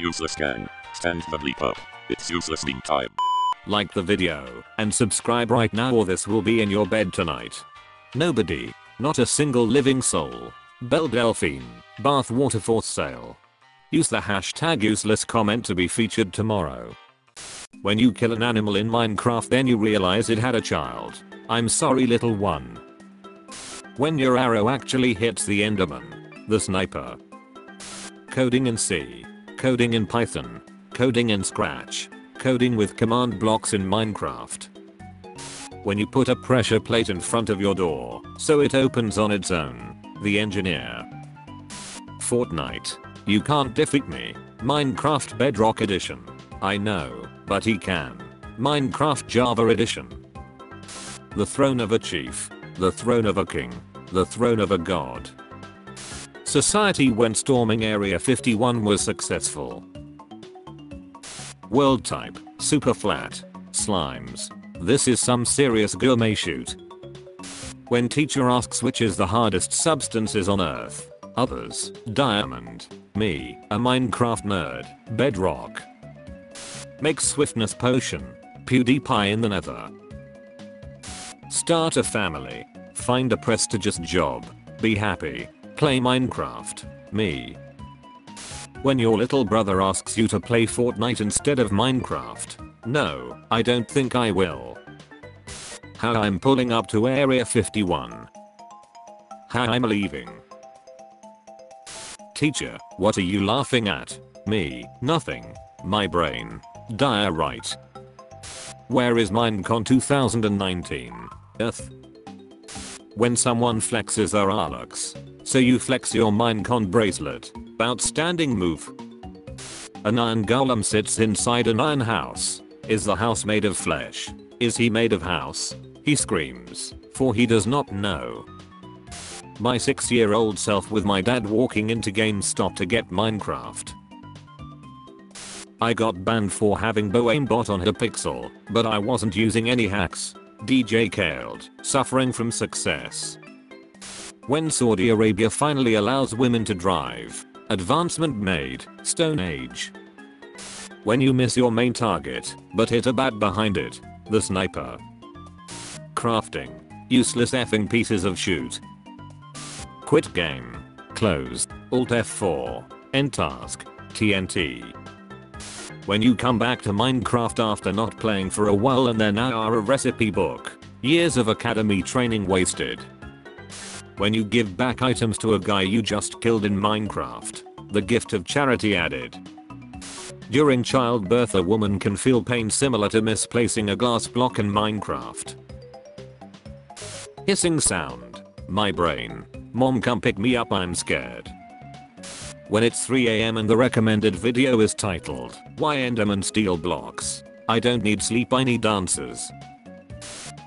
Useless gang. Stand the bleep up. It's useless meantime. Like the video, and subscribe right now or this will be in your bed tonight. Nobody. Not a single living soul. Belle Delphine. Bath water for sale. Use the hashtag useless comment to be featured tomorrow. When you kill an animal in Minecraft then you realize it had a child. I'm sorry little one. When your arrow actually hits the enderman. The sniper. Coding in C. Coding in Python. Coding in Scratch. Coding with command blocks in Minecraft. When you put a pressure plate in front of your door, so it opens on its own. The engineer. Fortnite. You can't defeat me. Minecraft Bedrock Edition. I know, but he can. Minecraft Java Edition. The throne of a chief. The throne of a king. The throne of a god. Society when storming Area 51 was successful. World type, super flat. Slimes. This is some serious gourmet shoot. When teacher asks which is the hardest substances on earth. Others, diamond. Me, a Minecraft nerd, bedrock. Make swiftness potion. PewDiePie in the nether. Start a family. Find a prestigious job. Be happy. Play Minecraft. Me. When your little brother asks you to play Fortnite instead of Minecraft. No, I don't think I will. How I'm pulling up to Area 51. How I'm leaving. Teacher, what are you laughing at? Me, nothing. My brain. Diorite. Where is Minecon 2019? Earth. When someone flexes their Arlux. So you flex your Minecon bracelet. Outstanding move. An iron golem sits inside an iron house. Is the house made of flesh? Is he made of house? He screams, for he does not know. My 6-year-old self with my dad walking into GameStop to get Minecraft. I got banned for having bow aimbot on Hypixel, but I wasn't using any hacks. DJ Kaled, suffering from success. When Saudi Arabia finally allows women to drive. Advancement made, Stone Age. When you miss your main target, but hit a bat behind it. The sniper. Crafting. Useless effing pieces of shoot. Quit game. Close. Alt F4. End task. TNT. When you come back to Minecraft after not playing for a while and there now are a recipe book. Years of academy training wasted. When you give back items to a guy you just killed in Minecraft. The gift of charity added. During childbirth a woman can feel pain similar to misplacing a glass block in Minecraft. Hissing sound. My brain. Mom come pick me up I'm scared. When it's 3 AM and the recommended video is titled, Why Endermen Steal Blocks. I don't need sleep I need answers.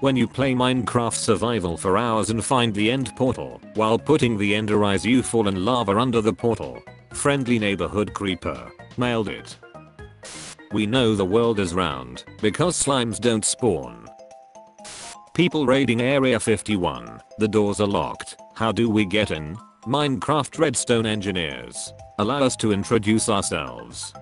When you play Minecraft survival for hours and find the end portal, while putting the ender eyes you fall in lava under the portal. Friendly neighborhood creeper. Nailed it. We know the world is round, because slimes don't spawn. People raiding Area 51. The doors are locked. How do we get in? Minecraft redstone engineers. Allow us to introduce ourselves.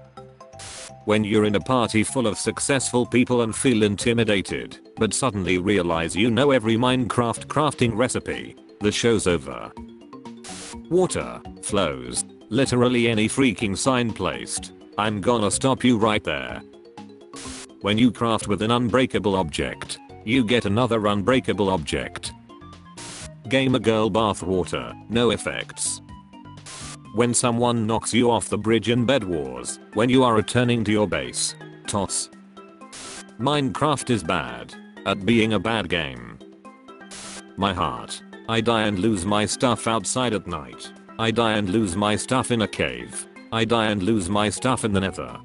When you're in a party full of successful people and feel intimidated, but suddenly realize you know every Minecraft crafting recipe. The show's over. Water flows. Literally any freaking sign placed. I'm gonna stop you right there. When you craft with an unbreakable object, you get another unbreakable object. Gamer girl bathwater, no effects. When someone knocks you off the bridge in Bed Wars, when you are returning to your base. Tots. Minecraft is bad. At being a bad game. My heart. I die and lose my stuff outside at night. I die and lose my stuff in a cave. I die and lose my stuff in the nether.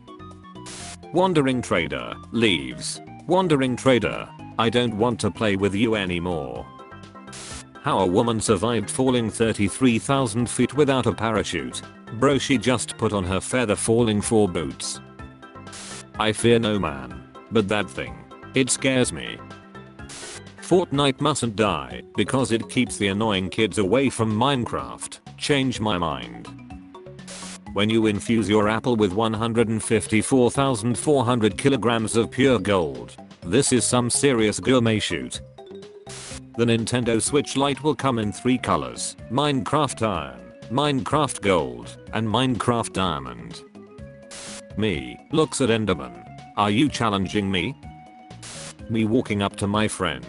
Wandering trader. Leaves. Wandering trader. I don't want to play with you anymore. How a woman survived falling 33,000 feet without a parachute. Bro, she just put on her feather falling 4 boots. I fear no man. But that thing. It scares me. Fortnite mustn't die, because it keeps the annoying kids away from Minecraft. Change my mind. when you infuse your apple with 154,400 kilograms of pure gold. This is some serious gourmet shoot. The Nintendo Switch Lite will come in 3 colors: Minecraft Iron, Minecraft Gold, and Minecraft Diamond. Me looks at Enderman. Are you challenging me? Me walking up to my friend.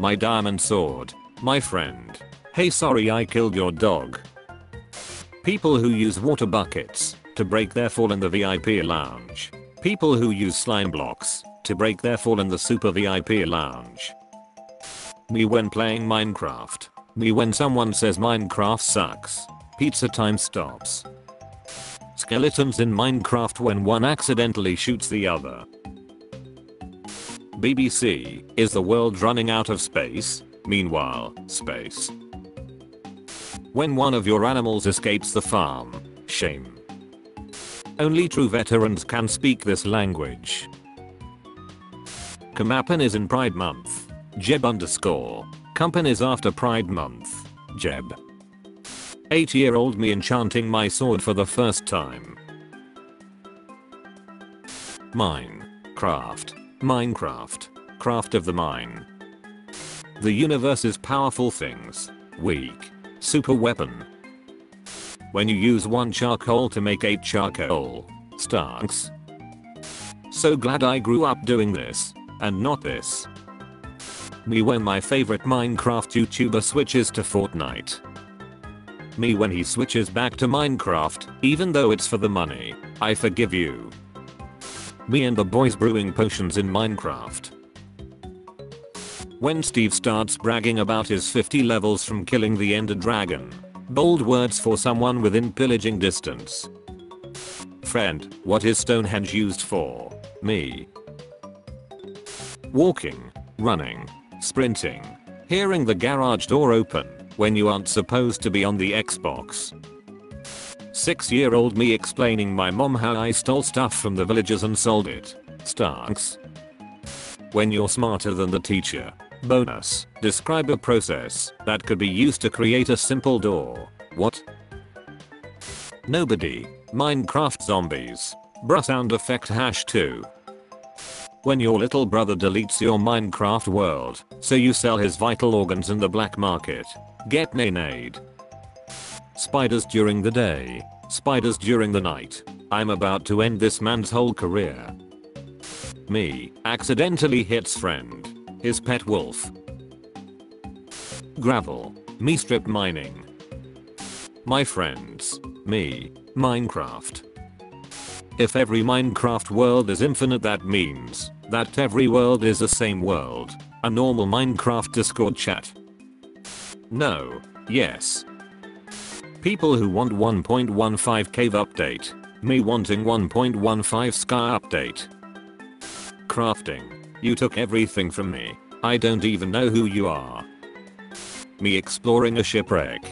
My diamond sword. My friend. Hey, sorry I killed your dog. People who use water buckets to break their fall in the VIP lounge. People who use slime blocks to break their fall in the super VIP lounge. Me when playing Minecraft. Me when someone says Minecraft sucks. Pizza time stops. Skeletons in Minecraft when one accidentally shoots the other. BBC, is the world running out of space? Meanwhile, space. When one of your animals escapes the farm. Shame. Only true veterans can speak this language. Kamapan is in Pride Month. Jeb underscore. Companies after Pride Month. Jeb. 8-year-old me enchanting my sword for the first time. Minecraft. Minecraft. Craft of the mine. The universe is powerful things. Weak. Super weapon. When you use 1 charcoal to make 8 charcoal. Starks. So glad I grew up doing this, and not this. Me when my favorite Minecraft YouTuber switches to Fortnite. Me when he switches back to Minecraft, even though it's for the money. I forgive you. Me and the boys brewing potions in Minecraft. When Steve starts bragging about his 50 levels from killing the Ender Dragon. Bold words for someone within pillaging distance. Friend, what is Stonehenge used for? Me. Walking, running, sprinting, hearing the garage door open when you aren't supposed to be on the Xbox. 6-year-old me explaining my mom how I stole stuff from the villagers and sold it. Starks. When you're smarter than the teacher. Bonus, describe a process that could be used to create a simple door. What? Nobody. Minecraft zombies. Bruh sound effect #2. When your little brother deletes your Minecraft world, so you sell his vital organs in the black market. Get nay-nayed. Spiders during the day. Spiders during the night. I'm about to end this man's whole career. Me, accidentally hits friend. His pet wolf. Gravel. Me strip mining. My friends. Me. Minecraft. If every Minecraft world is infinite, that means that every world is the same world. A normal Minecraft Discord chat. No. Yes. People who want 1.15 cave update. Me wanting 1.15 sky update. Crafting. You took everything from me. I don't even know who you are. Me exploring a shipwreck.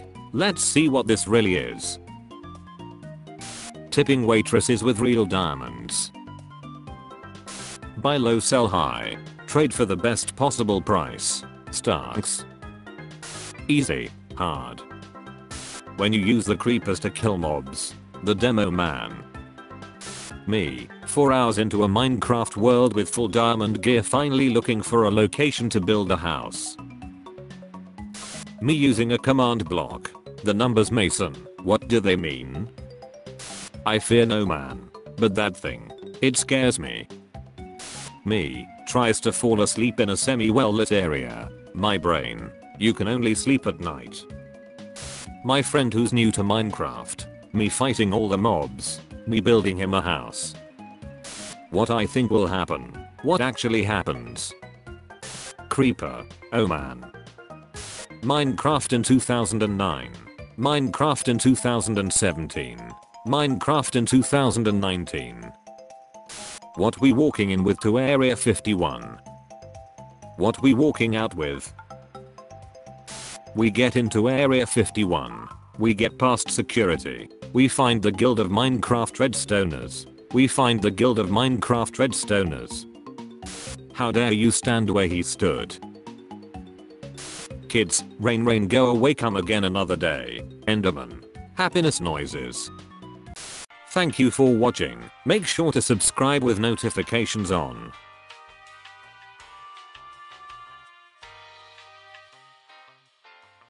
Let's see what this really is. Tipping waitresses with real diamonds. Buy low, sell high. Trade for the best possible price. Starks. Easy, hard. When you use the creepers to kill mobs. The demo man. Me, 4 hours into a Minecraft world with full diamond gear, finally looking for a location to build a house. Me using a command block. The numbers Mason, what do they mean? I fear no man, but that thing, it scares me. Me, tries to fall asleep in a semi-well lit area. My brain, you can only sleep at night. My friend who's new to Minecraft. Me fighting all the mobs. Me building him a house. What I think will happen. What actually happens. Creeper, oh man. Minecraft in 2009. Minecraft in 2017. Minecraft in 2019. What we walking in with to Area 51. What we walking out with. We get into Area 51. We get past security. We find the guild of Minecraft Redstoners. We find the guild of Minecraft Redstoners. How dare you stand where he stood. Kids, rain rain go away, come again another day. Enderman. Happiness noises. Thank you for watching. Make sure to subscribe with notifications on.